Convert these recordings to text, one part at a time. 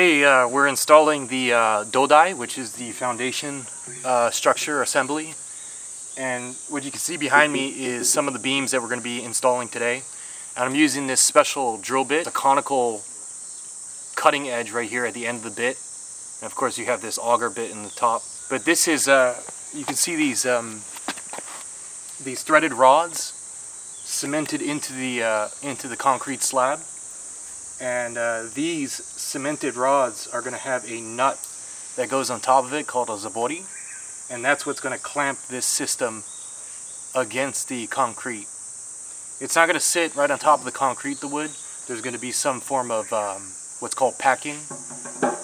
Today we're installing the Dodai, which is the foundation structure assembly. And what you can see behind me is some of the beams that we're going to be installing today. And I'm using this special drill bit, a conical cutting edge right here at the end of the bit. And of course you have this auger bit in the top. But this is, you can see these threaded rods cemented into the concrete slab. And these cemented rods are going to have a nut that goes on top of it called a zabori. And that's what's going to clamp this system against the concrete. It's not going to sit right on top of the concrete, the wood. There's going to be some form of what's called packing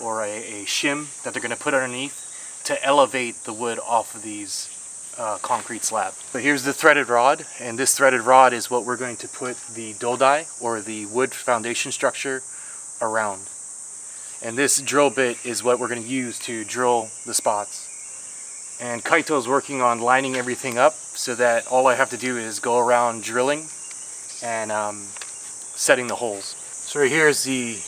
or a shim that they're going to put underneath to elevate the wood off of these concrete slab. But here's the threaded rod, and this threaded rod is what we're going to put the dodai, or the wood foundation structure, around. And this drill bit is what we're going to use to drill the spots. And Kaito's working on lining everything up so that all I have to do is go around drilling and setting the holes. So right here's the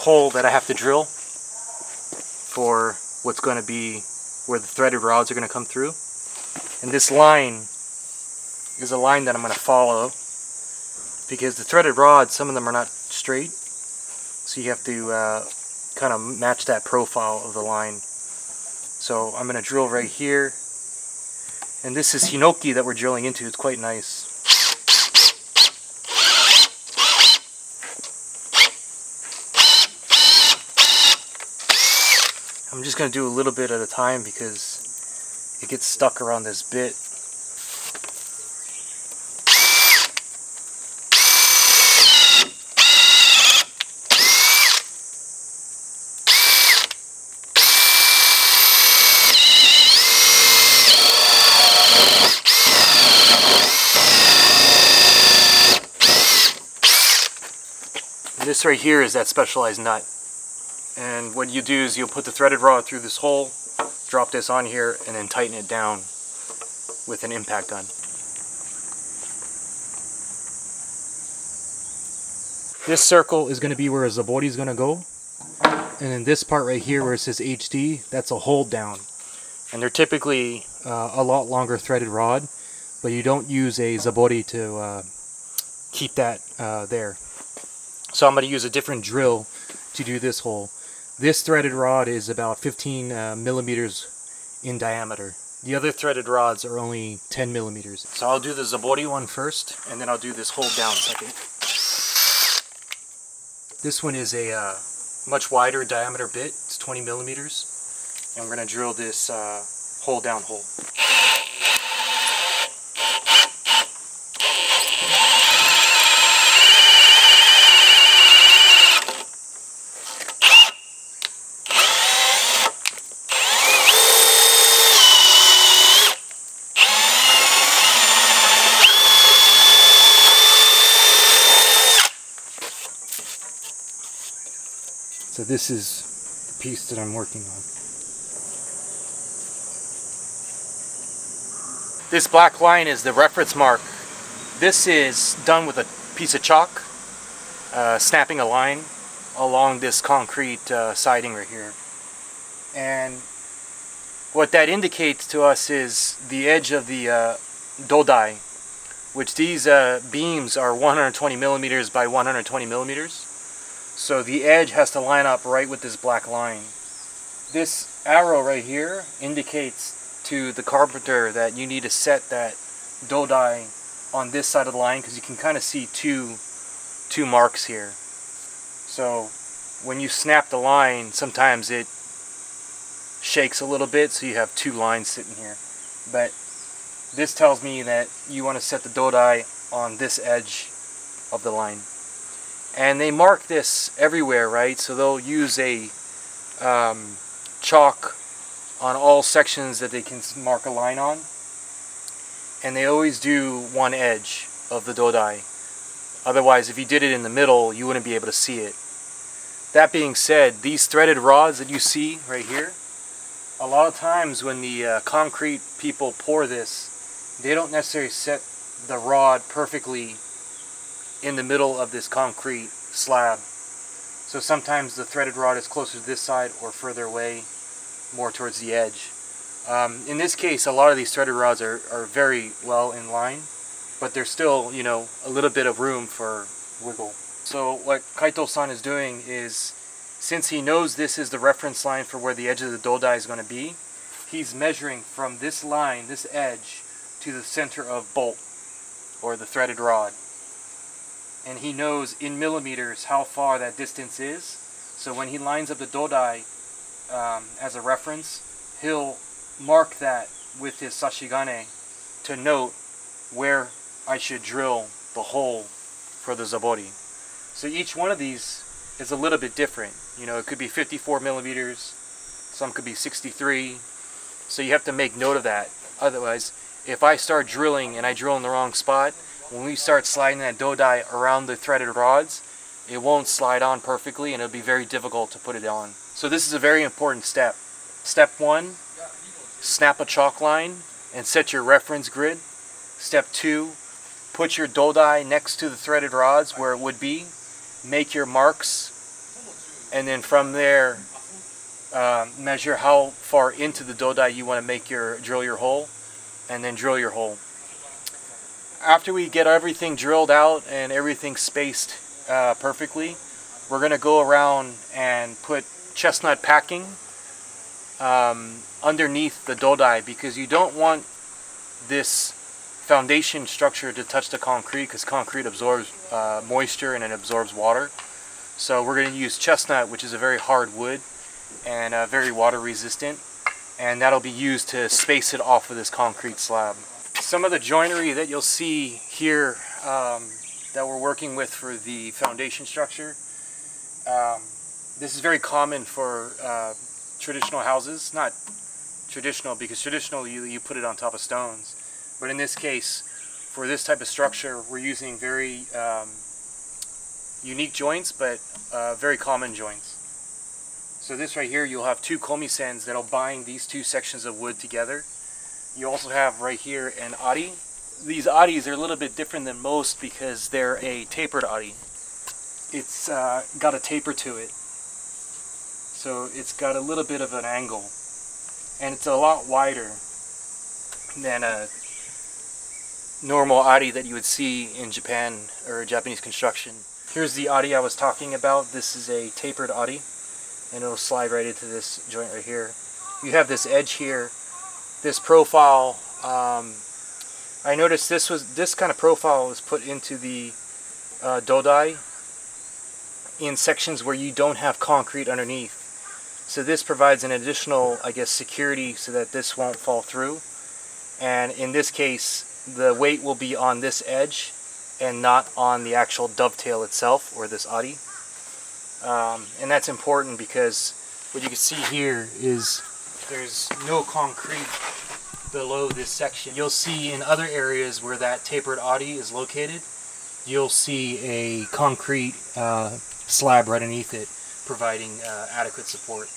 hole that I have to drill for what's going to be where the threaded rods are going to come through. And this line is a line that I'm going to follow because the threaded rods, some of them are not straight, so you have to kind of match that profile of the line. So I'm going to drill right here, and this is Hinoki that we're drilling into. It's quite nice. I'm just going to do a little bit at a time because it gets stuck around this bit. This right here is that specialized nut. And what you do is you'll put the threaded rod through this hole, drop this on here, and then tighten it down with an impact gun. This circle is going to be where a zabori is going to go, and then this part right here where it says HD, that's a hold down. And they're typically a lot longer threaded rod, but you don't use a zabori to keep that there. So I'm going to use a different drill to do this hole. This threaded rod is about 15 millimeters in diameter. The other threaded rods are only 10 millimeters. So I'll do the zabori one first, and then I'll do this hold down second. This one is a much wider diameter bit. It's 20 millimeters. And we're going to drill this hold down hole. So this is the piece that I'm working on. This black line is the reference mark. This is done with a piece of chalk, snapping a line along this concrete siding right here. And what that indicates to us is the edge of the dodai, which these beams are 120 millimeters by 120 millimeters. So the edge has to line up right with this black line. This arrow right here indicates to the carpenter that you need to set that dodai on this side of the line, because you can kind of see two marks here. So when you snap the line, sometimes it shakes a little bit, so you have two lines sitting here. But this tells me that you want to set the dodai on this edge of the line. And they mark this everywhere, right? So they'll use a chalk on all sections that they can mark a line on. And they always do one edge of the dodai. Otherwise, if you did it in the middle, you wouldn't be able to see it. That being said, these threaded rods that you see right here, a lot of times when the concrete people pour this, they don't necessarily set the rod perfectly in the middle of this concrete slab. So sometimes the threaded rod is closer to this side or further away, more towards the edge. In this case, a lot of these threaded rods are very well in line, but there's still, you know, a little bit of room for wiggle. So what Kaito-san is doing is, since he knows this is the reference line for where the edge of the Dodai is going to be, he's measuring from this line, this edge, to the center of bolt, or the threaded rod. And he knows in millimeters how far that distance is, so when he lines up the Dodai as a reference, he'll mark that with his Sashigane to note where I should drill the hole for the zabori. So each one of these is a little bit different. You know, it could be 54 millimeters, some could be 63, so you have to make note of that. Otherwise, if I start drilling and I drill in the wrong spot, when we start sliding that Dodai around the threaded rods, it won't slide on perfectly and it'll be very difficult to put it on. So this is a very important step. Step one, snap a chalk line and set your reference grid. Step two, put your Dodai next to the threaded rods where it would be, make your marks, and then from there measure how far into the Dodai you want to make your hole, and then drill your hole. After we get everything drilled out and everything spaced perfectly, we're going to go around and put chestnut packing underneath the Dodai, because you don't want this foundation structure to touch the concrete, because concrete absorbs moisture and it absorbs water. So we're going to use chestnut, which is a very hard wood and very water resistant, and that'll be used to space it off of this concrete slab. Some of the joinery that you'll see here that we're working with for the foundation structure, this is very common for traditional houses. Not traditional, because traditionally you put it on top of stones, but in this case, for this type of structure, we're using very unique joints, but very common joints. So this right here, you'll have two komi-sens that'll bind these two sections of wood together. You also have right here an ari. These aris are a little bit different than most because they're a tapered ari. It's got a taper to it, so it's got a little bit of an angle, and it's a lot wider than a normal ari that you would see in Japan or Japanese construction. Here's the ari I was talking about. This is a tapered ari, and it'll slide right into this joint right here. You have this edge here, this profile. I noticed this kind of profile was put into the Dodai in sections where you don't have concrete underneath. So this provides an additional, I guess, security so that this won't fall through. And in this case, the weight will be on this edge and not on the actual dovetail itself, or this ari. And that's important because what you can see here is there's no concrete below this section. You'll see in other areas where that tapered ari is located, you'll see a concrete slab right underneath it, providing adequate support.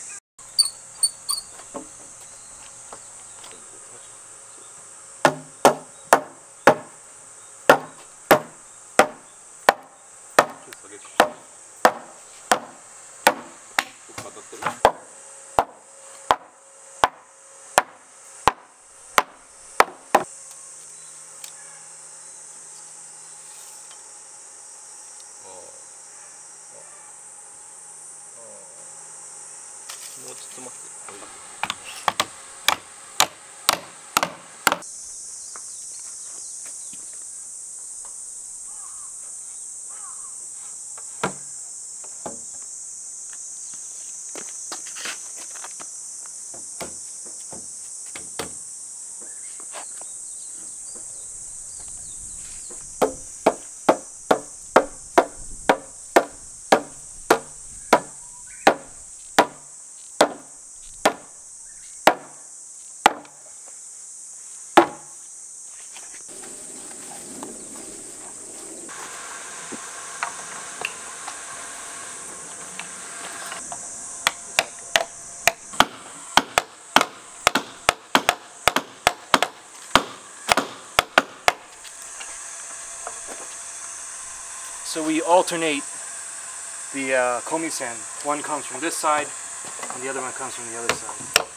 So we alternate the komi-sen. One comes from this side, and the other one comes from the other side.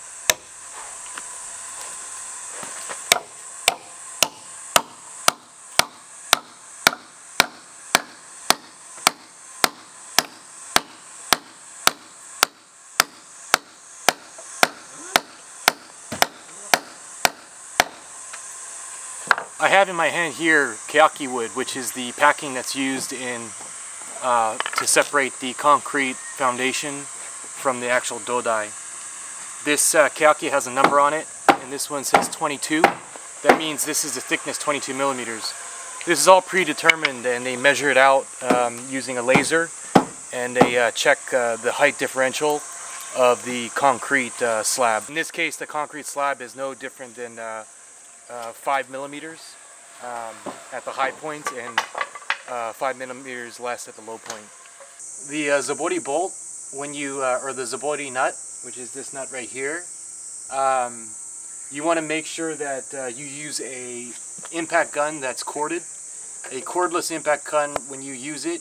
I have in my hand here keyaki wood, which is the packing that's used in to separate the concrete foundation from the actual dodai. This keyaki has a number on it, and this one says 22. That means this is the thickness 22 millimeters. This is all predetermined, and they measure it out using a laser, and they check the height differential of the concrete slab. In this case, the concrete slab is no different than 5 millimeters at the high point and 5 millimeters less at the low point. The zabori bolt, when you or the zabori nut, which is this nut right here, you want to make sure that you use a impact gun that's corded. A cordless impact gun, when you use it,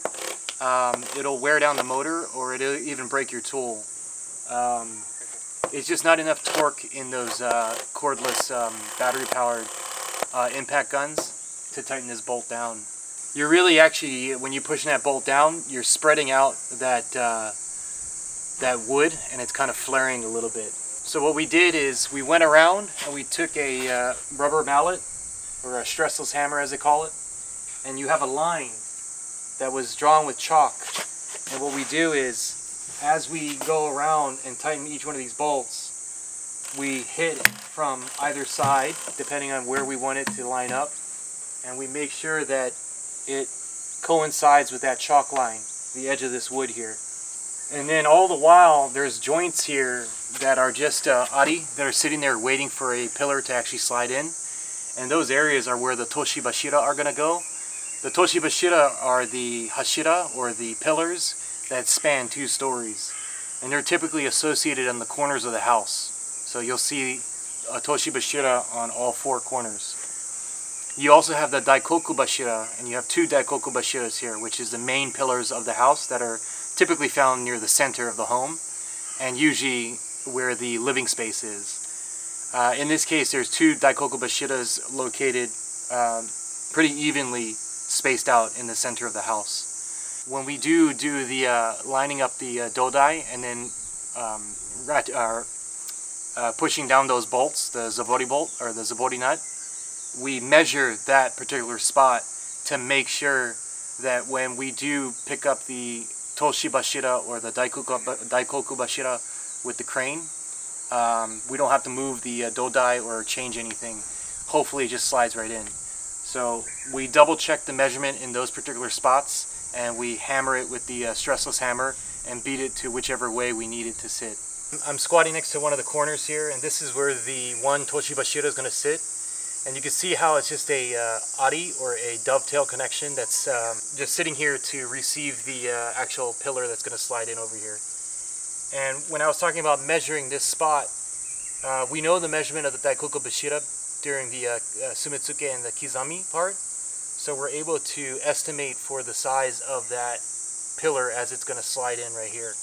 it'll wear down the motor or it'll even break your tool. It's just not enough torque in those cordless battery-powered impact guns to tighten this bolt down. You're really actually, when you're pushing that bolt down, you're spreading out that, that wood, and it's kind of flaring a little bit. So what we did is we went around and we took a rubber mallet, or a stressless hammer as they call it, and you have a line that was drawn with chalk. And what we do is, as we go around and tighten each one of these bolts, we hit it from either side, depending on where we want it to line up, and we make sure that it coincides with that chalk line, the edge of this wood here. And then all the while, there's joints here that are just ari, that are sitting there waiting for a pillar to actually slide in, and those areas are where the Toshibashira are going to go. The Toshibashira are the hashira, or the pillars, that span 2 stories, and they're typically associated on the corners of the house. So you'll see a Toshibashira on all 4 corners. You also have the Daikoku bashira, and you have 2 Daikoku bashiras here, which is the main pillars of the house that are typically found near the center of the home, and usually where the living space is. In this case, there's 2 Daikoku bashiras located pretty evenly spaced out in the center of the house. When we do the lining up the dodai and then pushing down those bolts, the zabori bolt or the zabori nut, we measure that particular spot to make sure that when we do pick up the Toshibashira or the Daikoku bashira with the crane, we don't have to move the dodai or change anything. Hopefully it just slides right in. So we double check the measurement in those particular spots, and we hammer it with the stressless hammer and beat it to whichever way we need it to sit. I'm squatting next to one of the corners here, and this is where the one Toshibashira is going to sit. And you can see how it's just a ari, or a dovetail connection, that's just sitting here to receive the actual pillar that's going to slide in over here. And when I was talking about measuring this spot, we know the measurement of the Daikoku Bashira during the Sumitsuke and the Kizami part. So we're able to estimate for the size of that pillar as it's going to slide in right here.